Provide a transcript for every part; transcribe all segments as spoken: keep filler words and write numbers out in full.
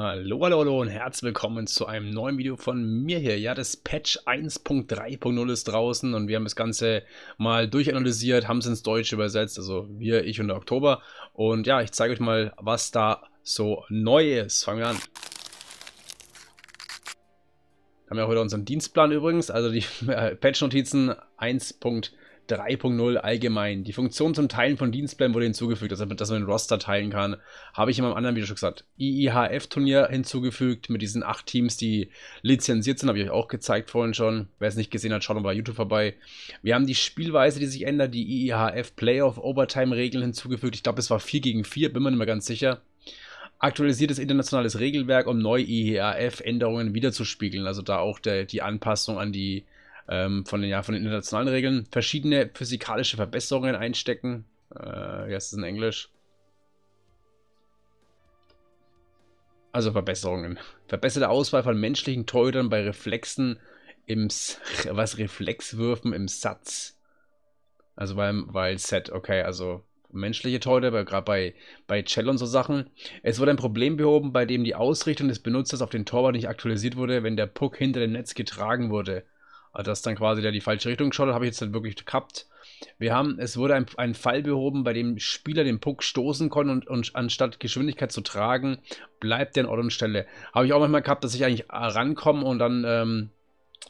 Hallo, hallo, hallo und herzlich willkommen zu einem neuen Video von mir hier. Ja, das Patch eins Punkt drei Punkt null ist draußen und wir haben das Ganze mal durchanalysiert, haben es ins Deutsche übersetzt, also wir, ich und der Oktober. Und ja, ich zeige euch mal, was da so neu ist. Fangen wir an. Wir haben ja heute unseren Dienstplan übrigens, also die Patch-Notizen eins Punkt drei Punkt null allgemein. Die Funktion zum Teilen von Dienstplänen wurde hinzugefügt, also dass man den Roster teilen kann. Habe ich in meinem anderen Video schon gesagt. I I H F-Turnier hinzugefügt mit diesen acht Teams, die lizenziert sind. Habe ich euch auch gezeigt vorhin schon. Wer es nicht gesehen hat, schaut mal bei YouTube vorbei. Wir haben die Spielweise, die sich ändert. Die I I H F-Playoff-Overtime-Regeln hinzugefügt. Ich glaube, es war vier gegen vier, bin mir nicht mehr ganz sicher. Aktualisiertes internationales Regelwerk, um neue I I H F-Änderungen wiederzuspiegeln. Also da auch der, die Anpassung an die Von den, ja, von den internationalen Regeln, verschiedene physikalische Verbesserungen einstecken. Äh, wie heißt das in Englisch? Also Verbesserungen. Verbesserte Auswahl von menschlichen Torhütern bei Reflexen im was Reflexwürfen im Satz. Also beim weil Set, okay, also menschliche Torhüter, gerade bei, bei Chell und so Sachen. Es wurde ein Problem behoben, bei dem die Ausrichtung des Benutzers auf den Torwart nicht aktualisiert wurde, wenn der Puck hinter dem Netz getragen wurde. Also das dann quasi der die falsche Richtung geschaut hat, habe ich jetzt dann wirklich gekappt. Wir haben, es wurde ein, ein Fall behoben, bei dem Spieler den Puck stoßen konnten und, und anstatt Geschwindigkeit zu tragen, bleibt der in Ort und Stelle. Habe ich auch manchmal gehabt, dass ich eigentlich rankomme und dann ähm,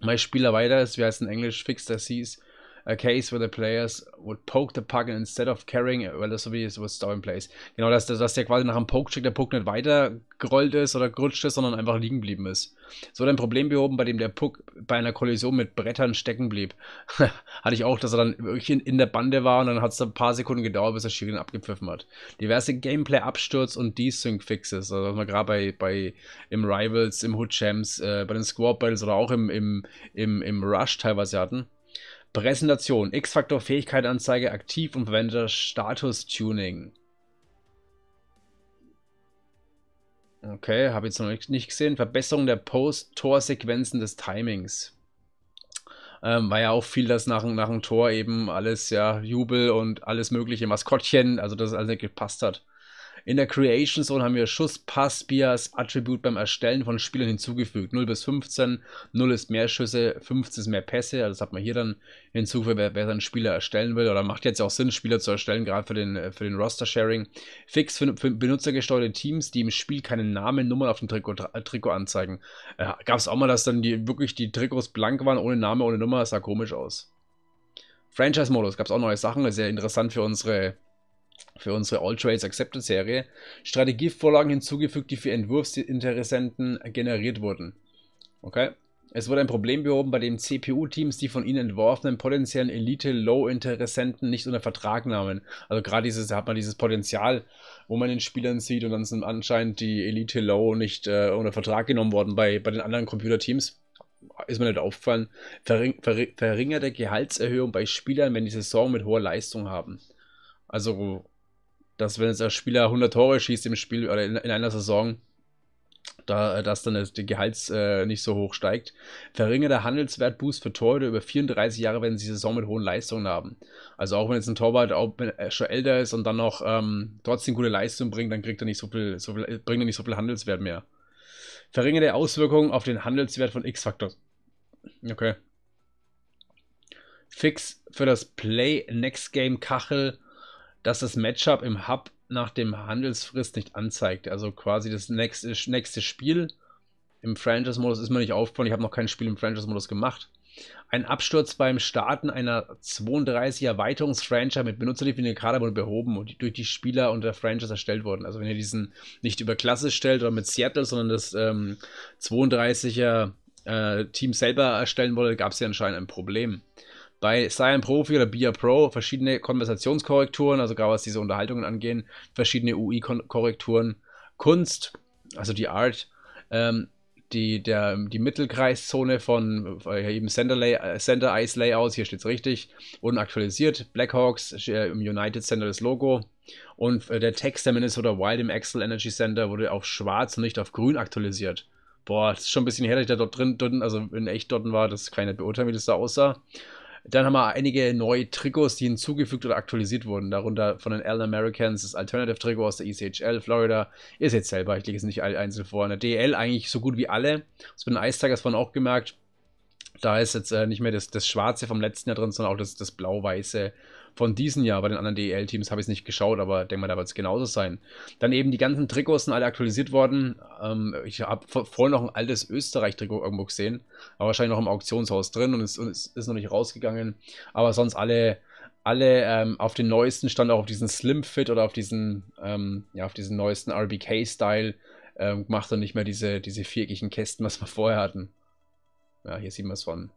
mein Spieler weiter ist, wie heißt in Englisch, fix the seas, a case where the players would poke the puck and instead of carrying, well, das so wie es was in place. Genau, dass, dass der quasi nach dem Poke-Check der Puck nicht weiter gerollt ist oder gerutscht ist, sondern einfach liegen geblieben ist. Es wurde ein Problem behoben, bei dem der Puck bei einer Kollision mit Brettern stecken blieb. Hatte ich auch, dass er dann wirklich in, in der Bande war und dann hat es ein paar Sekunden gedauert, bis der Schiri ihn abgepfiffen hat. Diverse Gameplay-Absturz- und Desync-Fixes, also was man gerade bei, bei im Rivals, im Hood Champs, äh, bei den Squad-Battles oder auch im, im, im, im Rush teilweise hatten. Präsentation, X-Faktor, Fähigkeitenanzeige aktiv und verwendeter Status-Tuning. Okay, habe ich jetzt noch nicht gesehen. Verbesserung der Post-Tor-Sequenzen des Timings. Ähm, war ja auch viel, dass nach, nach dem Tor eben alles, ja, Jubel und alles mögliche, Maskottchen, also dass alles nicht gepasst hat. In der Creation Zone haben wir Schuss, Pass, Bias, Attribut beim Erstellen von Spielern hinzugefügt. null bis fünfzehn, null ist mehr Schüsse, fünfzehn ist mehr Pässe. Also das hat man hier dann hinzugefügt, wer, wer seinen Spieler erstellen will. Oder macht jetzt auch Sinn, Spieler zu erstellen, gerade für den, für den Roster-Sharing. Fix für, für benutzergesteuerte Teams, die im Spiel keine Namen, Nummern auf dem Trikot, Trikot anzeigen. Äh, Gab es auch mal, dass dann die, wirklich die Trikots blank waren, ohne Name, ohne Nummer. Das sah komisch aus. Franchise-Modus, gab es auch neue Sachen. Sehr interessant für unsere... für unsere All Trades Accepted Serie. Strategievorlagen hinzugefügt, die für Entwurfsinteressenten generiert wurden. Okay. Es wurde ein Problem behoben, bei dem C P U-Teams die von ihnen entworfenen potenziellen Elite-Low-Interessenten nicht unter Vertrag nahmen. Also gerade dieses, da hat man dieses Potenzial, wo man den Spielern sieht und dann sind anscheinend die Elite-Low nicht äh, unter Vertrag genommen worden bei, bei den anderen Computerteams. Ist mir nicht aufgefallen. Verring, ver, verringerte Gehaltserhöhung bei Spielern, wenn die Saison mit hoher Leistung haben. Also, dass wenn jetzt der Spieler hundert Tore schießt im Spiel oder in, in einer Saison, da, dass dann das Gehalt äh, nicht so hoch steigt. Verringerter Handelswertboost für Torhüter über vierunddreißig Jahre, wenn sie die Saison mit hohen Leistungen haben. Also auch wenn jetzt ein Torwart auch, wenn er schon älter ist und dann noch ähm, trotzdem gute Leistung bringt, dann kriegt er nicht so viel, so viel, bringt er nicht so viel Handelswert mehr. Verringerte Auswirkungen auf den Handelswert von X-Faktor. Okay. Fix für das Play Next Game Kachel, dass das Matchup im Hub nach dem Handelsfrist nicht anzeigt. Also quasi das nächste, nächste Spiel im Franchise-Modus ist mir nicht aufgefallen. Ich habe noch kein Spiel im Franchise-Modus gemacht. Ein Absturz beim Starten einer zweiunddreißig-Erweiterungs-Franchise mit benutzerdefinierte Kader wurde behoben und die durch die Spieler und der Franchise erstellt wurden. Also wenn ihr diesen nicht über Klasse stellt oder mit Seattle, sondern das ähm, zweiunddreißiger-Team äh, selber erstellen wollte, gab es ja anscheinend ein Problem. Bei Cyan Profi oder Bia Pro verschiedene Konversationskorrekturen, also gerade was diese Unterhaltungen angehen, verschiedene U I-Korrekturen, Kunst, also die Art, ähm, die, der, die Mittelkreiszone von äh, eben Center, Lay Center Ice Layouts, hier steht es richtig, wurden aktualisiert, Blackhawks äh, im United Center das Logo und äh, der Text der Minnesota Wild im Excel Energy Center wurde auf schwarz und nicht auf grün aktualisiert. Boah, das ist schon ein bisschen her, dass ich da dort drin, dort, also in echt dort war, das kann ich nicht beurteilen, wie das da aussah. Dann haben wir einige neue Trikots, die hinzugefügt oder aktualisiert wurden. Darunter von den Allen Americans, das Alternative-Trikot aus der E C H L Florida. Ihr seht es selber, ich lege es nicht einzeln vor. In der D E L eigentlich so gut wie alle. Das bei den Ice Tigers vorhin auch gemerkt. Da ist jetzt äh, nicht mehr das, das Schwarze vom letzten Jahr drin, sondern auch das, das Blau-Weiße von diesem Jahr. Bei den anderen D E L-Teams habe ich es nicht geschaut, aber denke mal, da wird es genauso sein. Dann eben die ganzen Trikots sind alle aktualisiert worden. Ähm, ich habe vorhin noch ein altes Österreich-Trikot irgendwo gesehen, aber wahrscheinlich noch im Auktionshaus drin und es ist, ist noch nicht rausgegangen. Aber sonst alle, alle ähm, auf den neuesten Stand, auch auf diesen Slim-Fit oder auf diesen, ähm, ja, auf diesen neuesten R B K-Style ähm, gemacht und nicht mehr diese, diese viereckigen Kästen, was wir vorher hatten. Ja, hier sieht man es von,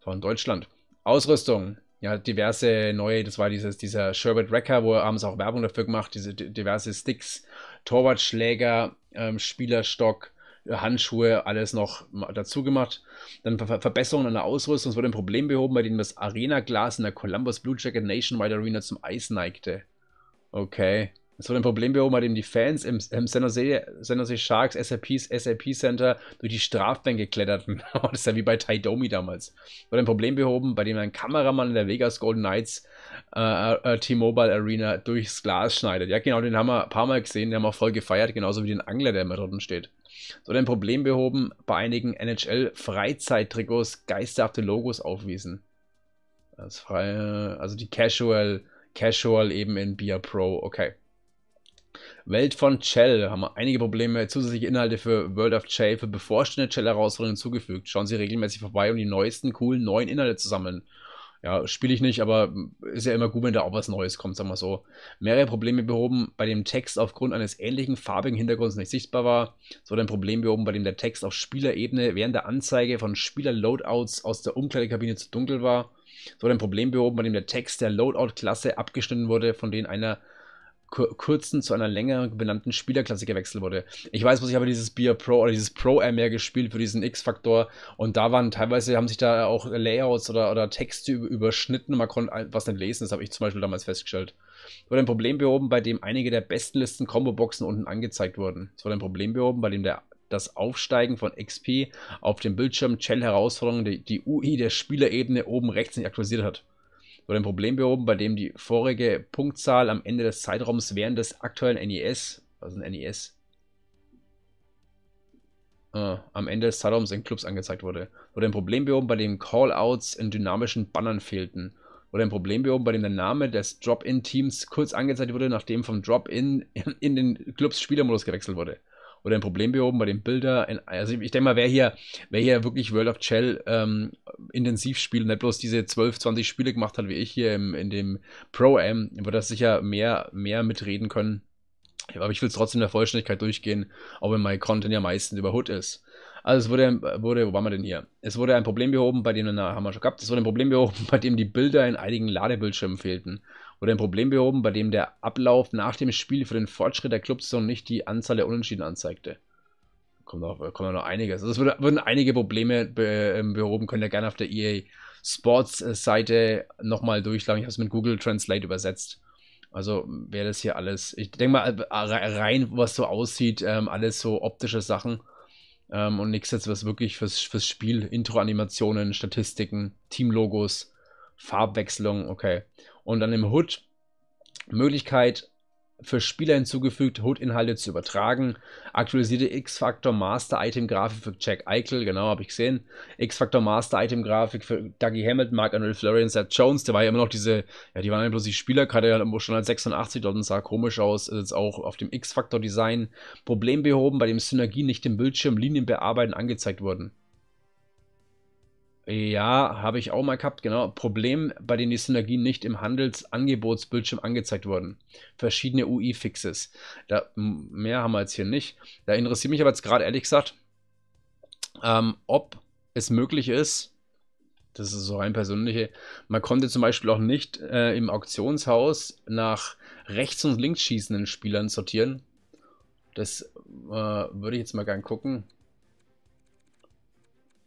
von Deutschland. Ausrüstung. Ja, diverse neue, das war dieses, dieser Sherbet Wrecker, wo er abends auch Werbung dafür gemacht, diese diverse Sticks, Torwartschläger, ähm, Spielerstock, Handschuhe, alles noch dazu gemacht. Dann Ver Verbesserungen an der Ausrüstung. Es wurde ein Problem behoben, bei dem das Arena-Glas in der Columbus Blue Jacket Nationwide Arena zum Eis neigte. Okay. Es wurde ein Problem behoben, bei dem die Fans im, im San Jose, San Jose Sharks S A P Center durch die Strafbänke kletterten. Das ist ja wie bei Tai Domi damals. Es wurde ein Problem behoben, bei dem ein Kameramann in der Vegas Golden Knights äh, äh, T-Mobile Arena durchs Glas schneidet. Ja genau, den haben wir ein paar Mal gesehen, den haben wir voll gefeiert, genauso wie den Angler, der immer drunten steht. Es wurde ein Problem behoben, bei einigen N H L Freizeittrikots geisterhafte Logos aufwiesen. Das freie, also die Casual, Casual eben in Beer Pro, okay. Welt von Chell haben wir einige Probleme, zusätzliche Inhalte für World of Chell, für bevorstehende Chell-Herausforderungen hinzugefügt. Schauen Sie regelmäßig vorbei, um die neuesten, coolen, neuen Inhalte zu sammeln. Ja, spiele ich nicht, aber ist ja immer gut, wenn da auch was Neues kommt, sagen wir so. Mehrere Probleme behoben, bei dem Text aufgrund eines ähnlichen farbigen Hintergrunds nicht sichtbar war. Es wurde ein Problem behoben, bei dem der Text auf Spielerebene während der Anzeige von Spieler-Loadouts aus der Umkleidekabine zu dunkel war. Es wurde ein Problem behoben, bei dem der Text der Loadout-Klasse abgeschnitten wurde, von denen einer kurzen zu einer längeren benannten Spielerklasse gewechselt wurde. Ich weiß, was ich habe dieses Beer Pro oder dieses Pro Am mehr gespielt für diesen X-Faktor und da waren teilweise, haben sich da auch Layouts oder, oder Texte überschnitten und man konnte was nicht lesen, das habe ich zum Beispiel damals festgestellt. Es wurde ein Problem behoben, bei dem einige der besten Listen Combo-Boxen unten angezeigt wurden. Es wurde ein Problem behoben, bei dem der das Aufsteigen von X P auf dem Bildschirm Chell-Herausforderungen die, die U I der Spielerebene oben rechts nicht aktualisiert hat. Wurde ein Problem behoben, bei dem die vorige Punktzahl am Ende des Zeitraums während des aktuellen N E S, was ist ein N E S? Ah, am Ende des Zeitraums in Clubs angezeigt wurde. Wurde ein Problem behoben, bei dem Callouts in dynamischen Bannern fehlten. Wurde ein Problem behoben, bei dem der Name des Drop-In-Teams kurz angezeigt wurde, nachdem vom Drop-In in den Clubs Spielermodus gewechselt wurde. Oder ein Problem behoben bei den Bildern. In, also ich denke mal, wer hier, wer hier wirklich World of Chell ähm, intensiv spielt und nicht bloß diese zwölf, zwanzig Spiele gemacht hat, wie ich hier im, in dem Pro Am, wird das sicher mehr, mehr mitreden können. Aber ich will es trotzdem der Vollständigkeit durchgehen, auch wenn mein Content ja meistens über H U D ist. Also es wurde, wurde, wo waren wir denn hier? Es wurde ein Problem behoben, bei dem, na, haben wir schon gehabt, es wurde ein Problem behoben, bei dem die Bilder in einigen Ladebildschirmen fehlten. Wurde ein Problem behoben, bei dem der Ablauf nach dem Spiel für den Fortschritt der Clubsaison nicht die Anzahl der Unentschieden anzeigte. Kommt noch, kommt noch einiges. Also es würde, würden einige Probleme be, behoben, könnt ihr gerne auf der E A Sports Seite nochmal durchschlagen. Ich habe es mit Google Translate übersetzt. Also wäre das hier alles, ich denke mal rein, was so aussieht, ähm, alles so optische Sachen. Um, und nichts jetzt, was wirklich fürs, fürs Spiel, Intro-Animationen, Statistiken, Teamlogos, Farbwechslung, okay. Und dann im H U D, Möglichkeit für Spieler hinzugefügt, H U D-Inhalte zu übertragen, aktualisierte X-Factor Master-Item-Grafik für Jack Eichel, genau, habe ich gesehen, X-Factor Master-Item-Grafik für Dougie Hamilton, Marc-André Flurry und Seth Jones, der war ja immer noch diese, ja, die waren ja bloß die Spielerkarte, ja, schon als sechsundachtzig dort und sah komisch aus, ist jetzt auch auf dem X-Factor-Design Problem behoben, bei dem Synergien nicht im Bildschirm Linien bearbeiten angezeigt wurden. Ja, habe ich auch mal gehabt, genau. Problem, bei denen die Synergien nicht im Handelsangebotsbildschirm angezeigt wurden. Verschiedene U I-Fixes. Da, mehr haben wir jetzt hier nicht. Da interessiert mich aber jetzt gerade ehrlich gesagt, ähm, ob es möglich ist, das ist so rein persönliche, man konnte zum Beispiel auch nicht äh, im Auktionshaus nach rechts und links schießenden Spielern sortieren. Das äh, würde ich jetzt mal gern gucken.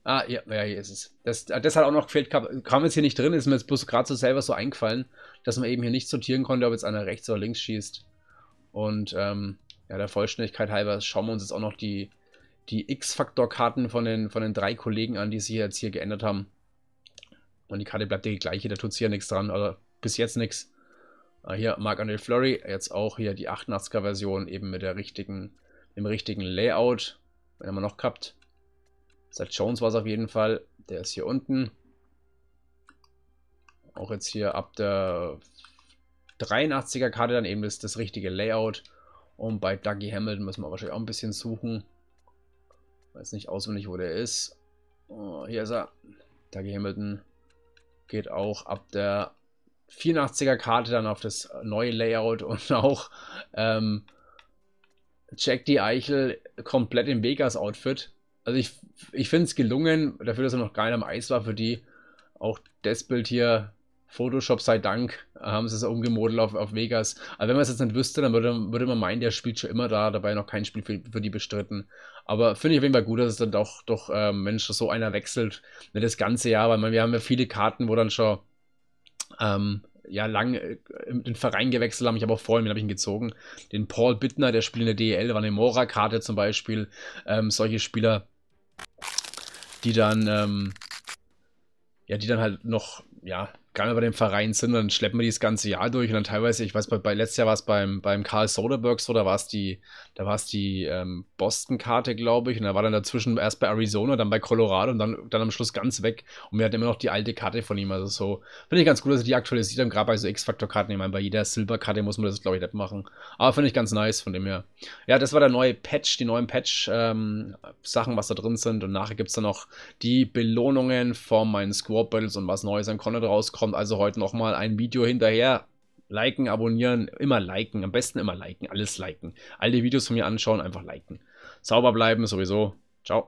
Ah, ja, ja, hier ist es. Das, das hat auch noch gefehlt, kam jetzt hier nicht drin, ist mir jetzt bloß gerade so selber so eingefallen, dass man eben hier nicht sortieren konnte, ob jetzt einer rechts oder links schießt. Und ähm, ja, der Vollständigkeit halber schauen wir uns jetzt auch noch die, die X-Faktor-Karten von den, von den drei Kollegen an, die sie jetzt hier geändert haben. Und die Karte bleibt die gleiche, da tut es hier nichts dran, oder bis jetzt nichts. Hier Marc-André Flurry, jetzt auch hier die achtundachtziger-Version, eben mit der richtigen, dem richtigen Layout, wenn man noch kappt. Seth Jones war es auf jeden Fall, der ist hier unten. Auch jetzt hier ab der dreiundachtziger-Karte dann eben das, das richtige Layout. Und bei Dougie Hamilton müssen wir wahrscheinlich auch ein bisschen suchen. Weiß nicht auswendig, wo der ist. Oh, hier ist er. Dougie Hamilton geht auch ab der vierundachtziger-Karte dann auf das neue Layout. Und auch ähm, Jack Eichel komplett im Vegas-Outfit. Also ich, ich finde es gelungen, dafür, dass er noch gar nicht am Eis war für die. Auch das Bild hier, Photoshop sei Dank, haben sie es umgemodelt auf, auf Vegas. Aber wenn man es jetzt nicht wüsste, dann würde, würde man meinen, der spielt schon immer da, dabei noch kein Spiel für, für die bestritten. Aber finde ich auf jeden Fall gut, dass es dann doch, doch äh, Mensch, so einer wechselt, ne, das ganze Jahr. Weil man, wir haben ja viele Karten, wo dann schon ähm, ja, lang äh, den Verein gewechselt haben. Ich habe auch vorhin, den habe ich ihn gezogen, den Paul Bittner, der spielt in der D E L, war eine Mora-Karte zum Beispiel. Ähm, solche Spieler, die dann... Ähm, Ja, die dann halt noch, ja, gar nicht bei dem Verein sind, dann schleppen wir das ganze Jahr durch und dann teilweise, ich weiß, bei, bei letztes Jahr war es beim, beim Carl Soderbergh so, da war es die, da war es die ähm, Boston-Karte, glaube ich, und da war dann dazwischen erst bei Arizona, dann bei Colorado und dann, dann am Schluss ganz weg und wir hatten immer noch die alte Karte von ihm, also so, finde ich ganz gut, dass sie die aktualisiert haben, gerade bei so X-Factor-Karten, ich meine, bei jeder Silberkarte muss man das, glaube ich, nicht machen, aber finde ich ganz nice von dem her. Ja, das war der neue Patch, die neuen Patch-Sachen, ähm, was da drin sind und nachher gibt es dann noch die Belohnungen von meinen Squad-Battles und was Neues an Content rauskommt. Kommt also heute nochmal ein Video hinterher. Liken, abonnieren, immer liken, am besten immer liken, alles liken. All die Videos von mir anschauen, einfach liken. Sauber bleiben sowieso. Ciao.